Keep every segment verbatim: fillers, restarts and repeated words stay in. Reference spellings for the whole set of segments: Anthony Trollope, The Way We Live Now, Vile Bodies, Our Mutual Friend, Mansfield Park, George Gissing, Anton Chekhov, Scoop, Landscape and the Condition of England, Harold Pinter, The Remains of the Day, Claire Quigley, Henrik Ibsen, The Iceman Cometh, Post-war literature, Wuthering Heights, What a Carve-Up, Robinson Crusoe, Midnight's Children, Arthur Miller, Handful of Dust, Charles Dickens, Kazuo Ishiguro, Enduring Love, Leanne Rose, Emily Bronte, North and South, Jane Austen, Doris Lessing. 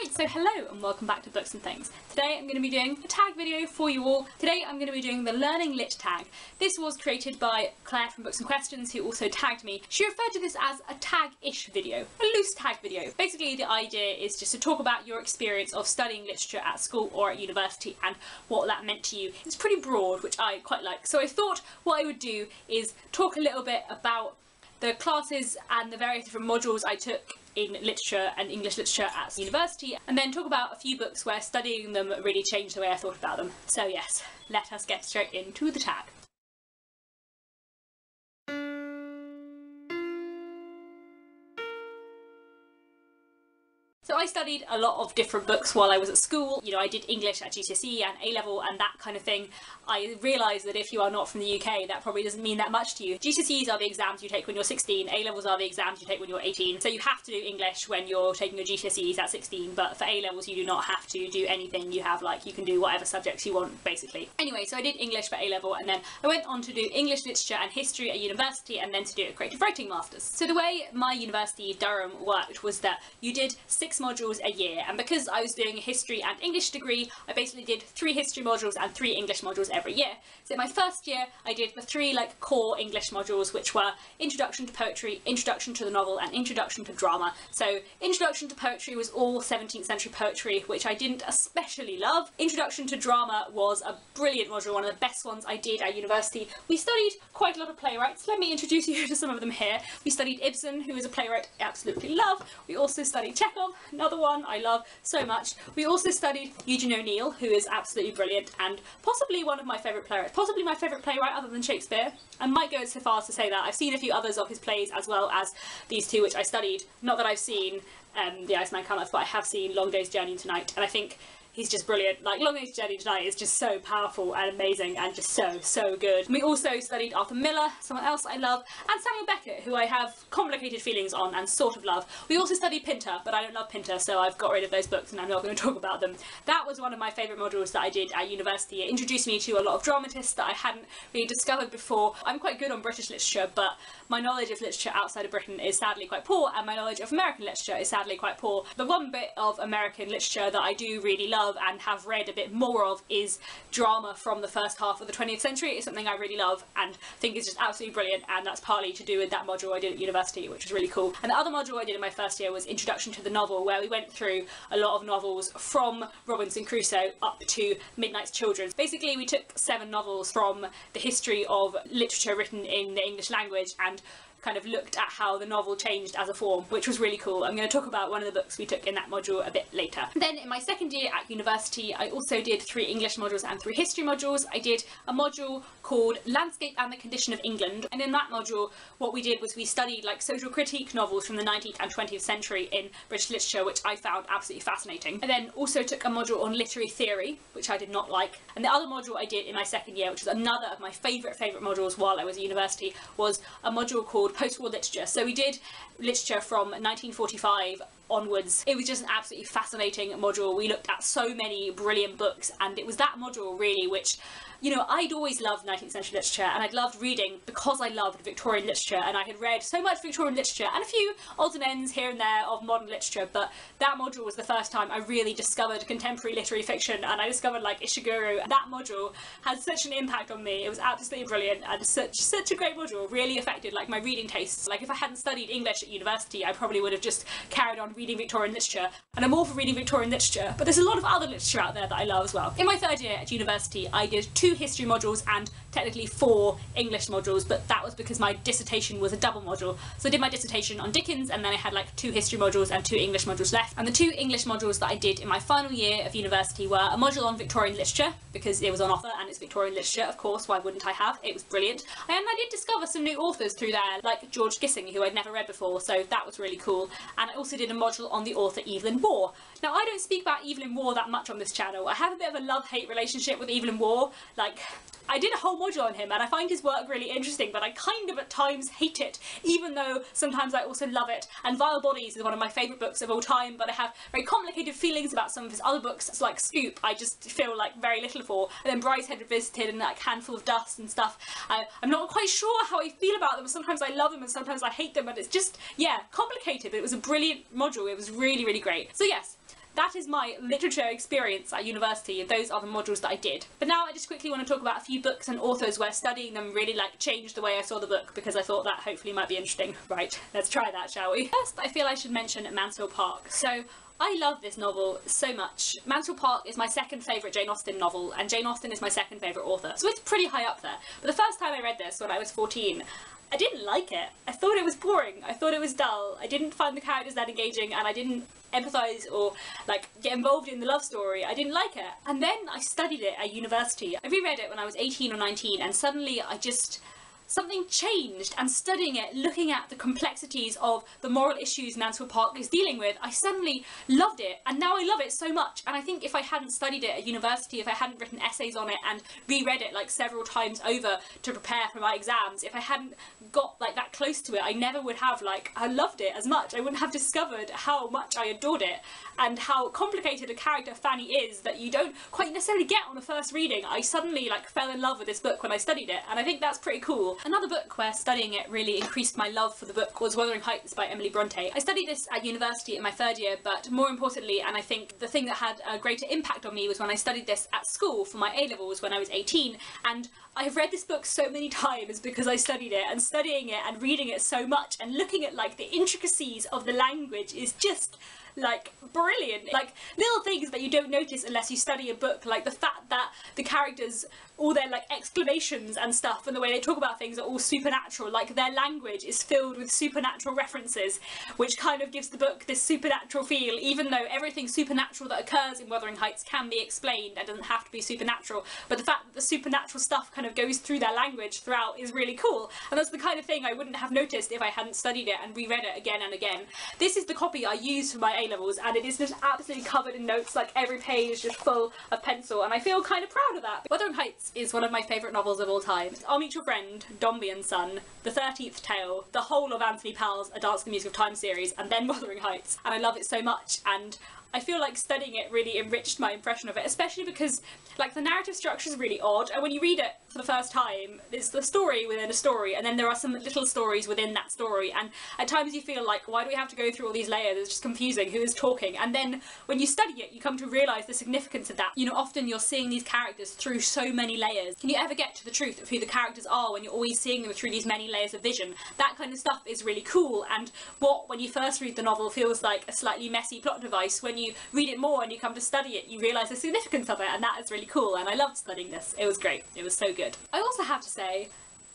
Right, so hello and welcome back to Books and Things. Today I'm going to be doing a tag video for you all. Today I'm going to be doing the Learning Lit tag. This was created by Claire from Books and Questions, who also tagged me. She referred to this as a tag-ish video, a loose tag video. Basically the idea is just to talk about your experience of studying literature at school or at university and what that meant to you. It's pretty broad, which I quite like. So I thought what I would do is talk a little bit about the classes and the various different modules I took in literature and English literature at university, and then talk about a few books where studying them really changed the way I thought about them. So yes, let us get straight into the tag. So I studied a lot of different books while I was at school. You know, I did English at G C S E and A level and that kind of thing. I realised that if you are not from the U K, that probably doesn't mean that much to you. G C S Es are the exams you take when you're sixteen, A levels are the exams you take when you're eighteen. So you have to do English when you're taking your G C S Es at sixteen, but for A levels you do not have to do anything. You have, like, you can do whatever subjects you want, basically. Anyway, so I did English for A level, and then I went on to do English literature and history at university, and then to do a creative writing masters. So the way my university, Durham, worked was that you did six modules a year, and because I was doing a history and English degree, I basically did three history modules and three English modules every year. So my first year I did the three like core English modules, which were Introduction to Poetry, Introduction to the Novel, and Introduction to Drama. So Introduction to Poetry was all seventeenth century poetry, which I didn't especially love. Introduction to Drama was a brilliant module, one of the best ones I did at university. We studied quite a lot of playwrights. Let me introduce you to some of them here. We studied Ibsen, who is a playwright I absolutely love. We also studied Chekhov, another one I love so much. We also studied Eugene O'Neill, who is absolutely brilliant and possibly one of my favourite playwrights, possibly my favourite playwright other than Shakespeare. I might go so far as to say that. I've seen a few others of his plays as well as these two which I studied. Not that I've seen um, The Iceman Cometh, but I have seen Long Day's Journey Into Night, and I think he's just brilliant. Like, Long Day's Journey Into Night is just so powerful and amazing and just so, so good. We also studied Arthur Miller, someone else I love, and Samuel Beckett, who I have complicated feelings on and sort of love. We also studied Pinter, but I don't love Pinter, so I've got rid of those books and I'm not going to talk about them. That was one of my favourite modules that I did at university. It introduced me to a lot of dramatists that I hadn't really discovered before. I'm quite good on British literature, but my knowledge of literature outside of Britain is sadly quite poor, and my knowledge of American literature is sadly quite poor. The one bit of American literature that I do really love and have read a bit more of is drama from the first half of the twentieth century. It's something I really love and think is just absolutely brilliant, and that's partly to do with that module I did at university, which was really cool. And the other module I did in my first year was Introduction to the Novel, where we went through a lot of novels from Robinson Crusoe up to Midnight's Children. Basically we took seven novels from the history of literature written in the English language and kind of looked at how the novel changed as a form, which was really cool. I'm going to talk about one of the books we took in that module a bit later. Then in my second year at university, I also did three English modules and three history modules. I did a module called Landscape and the Condition of England, and in that module what we did was we studied like social critique novels from the nineteenth and twentieth century in British literature, which I found absolutely fascinating. I then also took a module on literary theory, which I did not like. And the other module I did in my second year, which is another of my favourite favourite modules while I was at university, was a module called Post-war Literature. So we did literature from nineteen forty-five onwards. It was just an absolutely fascinating module. We looked at so many brilliant books, and it was that module really which, you know, I'd always loved nineteenth century literature and I'd loved reading because I loved Victorian literature, and I had read so much Victorian literature and a few odds and ends here and there of modern literature, but that module was the first time I really discovered contemporary literary fiction, and I discovered like Ishiguro. That module had such an impact on me. It was absolutely brilliant and such such a great module. Really affected like my reading tastes. Like, if I hadn't studied English at university, I probably would have just carried on reading Victorian literature, and I'm all for reading Victorian literature, but there's a lot of other literature out there that I love as well. In my third year at university, I did two history modules and technically four English modules, but that was because my dissertation was a double module. So I did my dissertation on Dickens, and then I had like two history modules and two English modules left. And the two English modules that I did in my final year of university were a module on Victorian literature, because it was on offer and it's Victorian literature, of course, why wouldn't I have? It was brilliant. And I did discover some new authors through there, like George Gissing, who I'd never read before, so that was really cool. And I also did a module on the author Evelyn Waugh. Now, I don't speak about Evelyn Waugh that much on this channel. I have a bit of a love-hate relationship with Evelyn Waugh. Like, I did a whole module on him and I find his work really interesting, but I kind of at times hate it, even though sometimes I also love it. And Vile Bodies is one of my favourite books of all time, but I have very complicated feelings about some of his other books. It's like Scoop, I just feel like very little for, and then Brideshead Revisited and like Handful of Dust and stuff. I, I'm not quite sure how I feel about them. Sometimes I love them and sometimes I hate them, but it's just, yeah, complicated. But it was a brilliant module. It was really, really great. So yes, That is my literature experience at university, and those are the modules that I did. But now I just quickly want to talk about a few books and authors where studying them really like changed the way I saw the book, because I thought that hopefully might be interesting. Right, let's try that, shall we? First, I feel I should mention Mansfield Park. So I love this novel so much. Mansfield Park is my second favourite Jane Austen novel, and Jane Austen is my second favourite author, so it's pretty high up there. But the first time I read this, when I was fourteen, I didn't like it. I thought it was boring, I thought it was dull, I didn't find the characters that engaging, and I didn't empathise or like get involved in the love story. I didn't like it. And then I studied it at university. I reread it when I was eighteen or nineteen, and suddenly I just... something changed, and studying it, looking at the complexities of the moral issues Mansfield Park is dealing with, I suddenly loved it, and now I love it so much. And I think if I hadn't studied it at university, if I hadn't written essays on it and reread it like several times over to prepare for my exams, if I hadn't got like that close to it, I never would have like, I loved it as much. I wouldn't have discovered how much I adored it and how complicated a character Fanny is that you don't quite necessarily get on a first reading. I suddenly like fell in love with this book when I studied it, and I think that's pretty cool. Another book where studying it really increased my love for the book was Wuthering Heights by Emily Bronte. I studied this at university in my third year, but more importantly, and I think the thing that had a greater impact on me, was when I studied this at school for my A levels when I was eighteen, and I have read this book so many times because I studied it, and studying it and reading it so much and looking at like the intricacies of the language is just like brilliant. Like little things that you don't notice unless you study a book, like the fact that the characters, all their like exclamations and stuff and the way they talk about things are all supernatural. Like their language is filled with supernatural references, which kind of gives the book this supernatural feel, even though everything supernatural that occurs in Wuthering Heights can be explained and doesn't have to be supernatural. But the fact that the supernatural stuff kind of goes through their language throughout is really cool, and that's the kind of thing I wouldn't have noticed if I hadn't studied it and reread it again and again. This is the copy I used for my A levels, and it is just absolutely covered in notes, like every page just full of pencil, and I feel kind of proud of that. Wuthering Heights is one of my favourite novels of all time. Our Mutual Friend, Dombey and Son, The thirteenth Tale, the whole of Anthony Powell's A Dance to the Music of Time series, and then Wuthering Heights, and I love it so much, and I feel like studying it really enriched my impression of it, especially because like the narrative structure is really odd, and when you read it for the first time, it's the story within a story, and then there are some little stories within that story, and at times you feel like, why do we have to go through all these layers? It's just confusing, who is talking? And then when you study it, you come to realise the significance of that. You know, often you're seeing these characters through so many layers. Can you ever get to the truth of who the characters are when you're always seeing them through these many layers of vision? That kind of stuff is really cool, and what, when you first read the novel, feels like a slightly messy plot device, when you read it more and you come to study it, you realise the significance of it, and that is really cool, and I loved studying this. It was great. It was so good. I also have to say,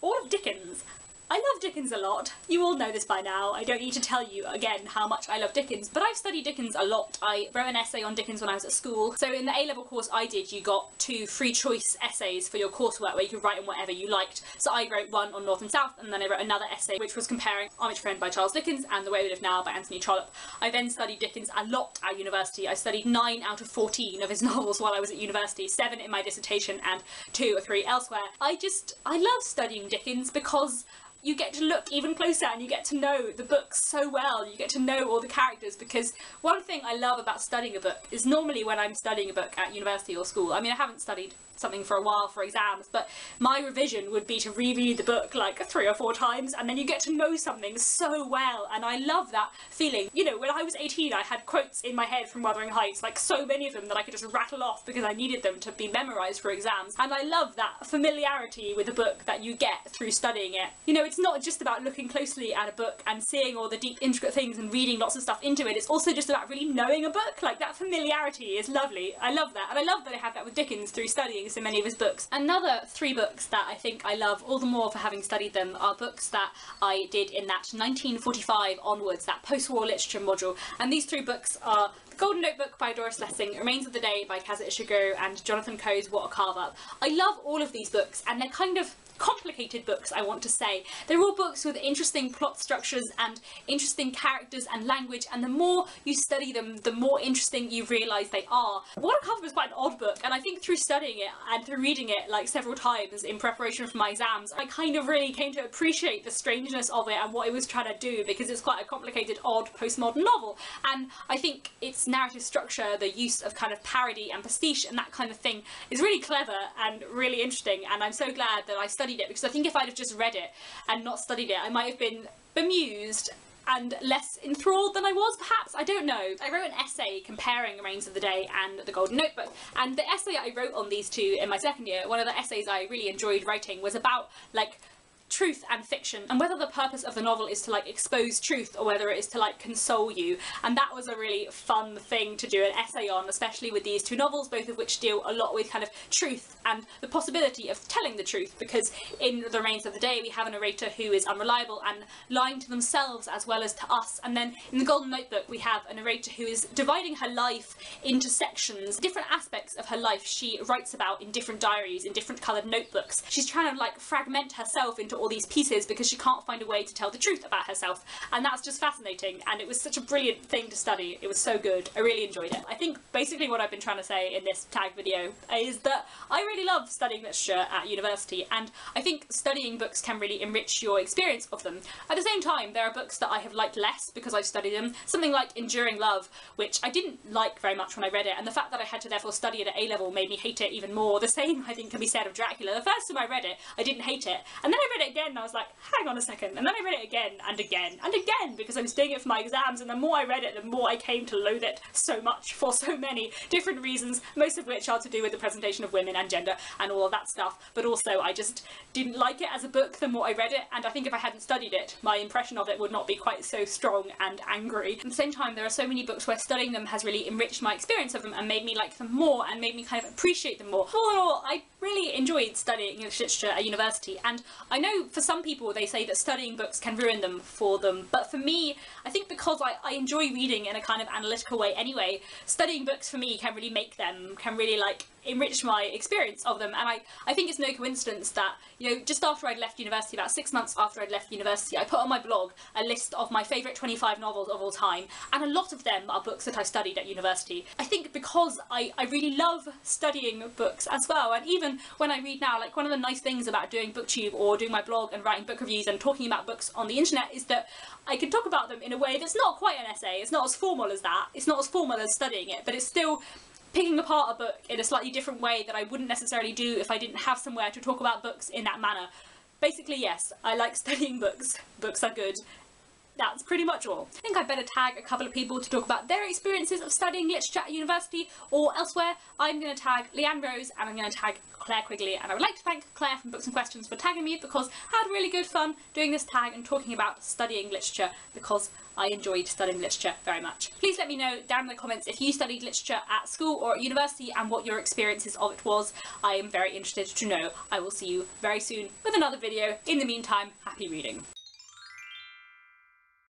all of Dickens. I love Dickens a lot. You all know this by now. I don't need to tell you again how much I love Dickens, but I've studied Dickens a lot. I wrote an essay on Dickens when I was at school. So in the A level course I did, you got two free choice essays for your coursework where you could write on whatever you liked. So I wrote one on North and South, and then I wrote another essay which was comparing Our Mutual Friend by Charles Dickens and The Way We Live Now by Anthony Trollope. I then studied Dickens a lot at university. I studied nine out of fourteen of his novels while I was at university, seven in my dissertation and two or three elsewhere. I just, I love studying Dickens because you get to look even closer and you get to know the book so well, you get to know all the characters, because one thing I love about studying a book is normally when I'm studying a book at university or school, I mean I haven't studied something for a while for exams, but my revision would be to reread the book like three or four times, and then you get to know something so well, and I love that feeling. You know, when I was eighteen I had quotes in my head from Wuthering Heights, like so many of them that I could just rattle off because I needed them to be memorised for exams, and I love that familiarity with a book that you get through studying it. You know, it's not just about looking closely at a book and seeing all the deep intricate things and reading lots of stuff into it, it's also just about really knowing a book. Like that familiarity is lovely. I love that, and I love that I have that with Dickens through studying so many of his books. Another three books that I think I love all the more for having studied them are books that I did in that nineteen forty-five onwards, that post-war literature module, and these three books are The Golden Notebook by Doris Lessing, Remains of the Day by Kazuo Ishiguro, and Jonathan Coe's What a Carve-Up. I love all of these books, and they're kind of complicated books, I want to say. They're all books with interesting plot structures and interesting characters and language, and the more you study them, the more interesting you realise they are. What a Carve-Up is quite an odd book, and I think through studying it and through reading it like several times in preparation for my exams, I kind of really came to appreciate the strangeness of it and what it was trying to do, because it's quite a complicated, odd, postmodern novel, and I think its narrative structure, the use of kind of parody and pastiche and that kind of thing is really clever and really interesting, and I'm so glad that I studied it, because I think if I'd have just read it and not studied it, I might have been bemused and less enthralled than I was, perhaps, I don't know. I wrote an essay comparing The Remains of the Day and The Golden Notebook, and the essay I wrote on these two in my second year, one of the essays I really enjoyed writing, was about, like, truth and fiction, and whether the purpose of the novel is to, like, expose truth or whether it is to, like, console you. And that was a really fun thing to do an essay on, especially with these two novels, both of which deal a lot with kind of truth and the possibility of telling the truth, because in The Remains of the Day we have a narrator who is unreliable and lying to themselves as well as to us, and then in The Golden Notebook we have a narrator who is dividing her life into sections. Different aspects of her life she writes about in different diaries, in different coloured notebooks. She's trying to, like, fragment herself into all these pieces because she can't find a way to tell the truth about herself, and that's just fascinating, and it was such a brilliant thing to study. It was so good. I really enjoyed it. I think basically what I've been trying to say in this tag video is that I really love studying literature at university, and I think studying books can really enrich your experience of them. At the same time, there are books that I have liked less because I've studied them. Something like Enduring Love, which I didn't like very much when I read it, and the fact that I had to therefore study it at A level made me hate it even more. The same, I think, can be said of Dracula. The first time I read it, I didn't hate it, and then I read it again and I was like, hang on a second, and then I read it again and again and again because I was doing it for my exams, and the more I read it, the more I came to loathe it so much for so many different reasons, most of which are to do with the presentation of women and gender and all of that stuff, but also I just didn't like it as a book the more I read it, and I think if I hadn't studied it, my impression of it would not be quite so strong and angry. At the same time, there are so many books where studying them has really enriched my experience of them and made me like them more and made me kind of appreciate them more. All in all, I really enjoyed studying English literature at university, and I know for some people they say that studying books can ruin them for them, but for me, I think because I, I enjoy reading in a kind of analytical way anyway, studying books for me can really make them, can really like enrich my experience of them. And I, I think it's no coincidence that, you know, just after I'd left university, about six months after I'd left university, I put on my blog a list of my favourite twenty-five novels of all time, and a lot of them are books that I studied at university. I think because I, I really love studying books as well, and even when I read now, like, one of the nice things about doing BookTube or doing my blog and writing book reviews and talking about books on the internet is that I can talk about them in a way that's not quite an essay. It's not as formal as that, it's not as formal as studying it, but it's still picking apart a book in a slightly different way that I wouldn't necessarily do if I didn't have somewhere to talk about books in that manner. Basically, yes, I like studying books. Books are good. That's pretty much all. I think I'd better tag a couple of people to talk about their experiences of studying literature at university or elsewhere. I'm going to tag Leanne Rose and I'm going to tag Claire Quigley, and I would like to thank Claire from Books and Questions for tagging me, because I had really good fun doing this tag and talking about studying literature, because I enjoyed studying literature very much. Please let me know down in the comments if you studied literature at school or at university and what your experiences of it was. I am very interested to know. I will see you very soon with another video. In the meantime, happy reading.